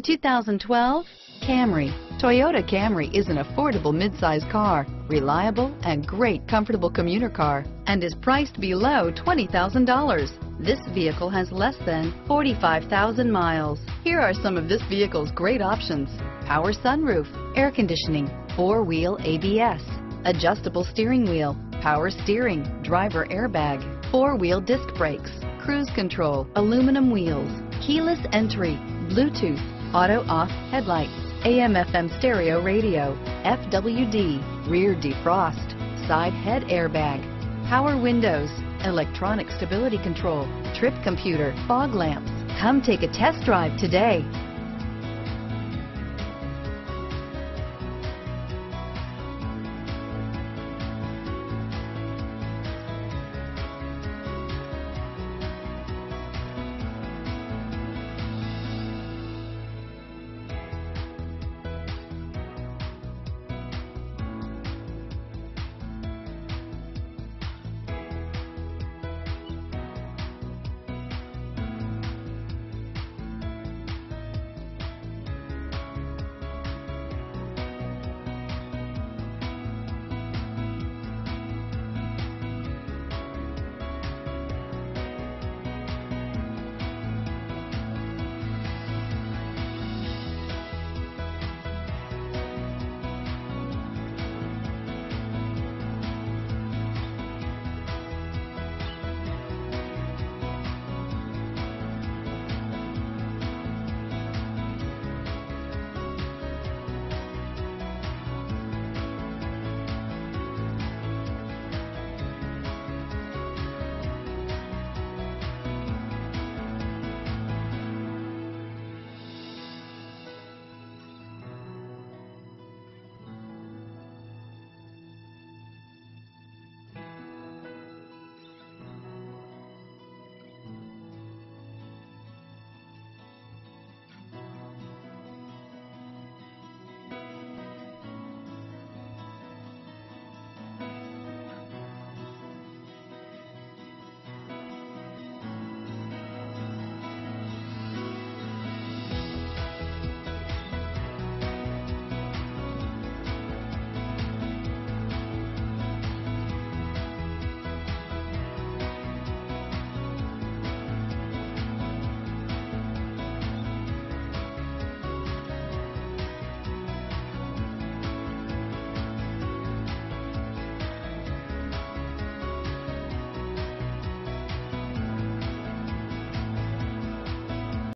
The 2012 Camry. Toyota Camry is an affordable mid-size car, reliable and great comfortable commuter car, and is priced below $20,000. This vehicle has less than 45,000 miles. Here are some of this vehicle's great options: power sunroof, air conditioning, four-wheel ABS, adjustable steering wheel, power steering, driver airbag, four-wheel disc brakes, cruise control, aluminum wheels, keyless entry, Bluetooth, auto-off headlights, AM/FM stereo radio, FWD, rear defrost, side head airbag, power windows, electronic stability control, trip computer, fog lamps. Come take a test drive today.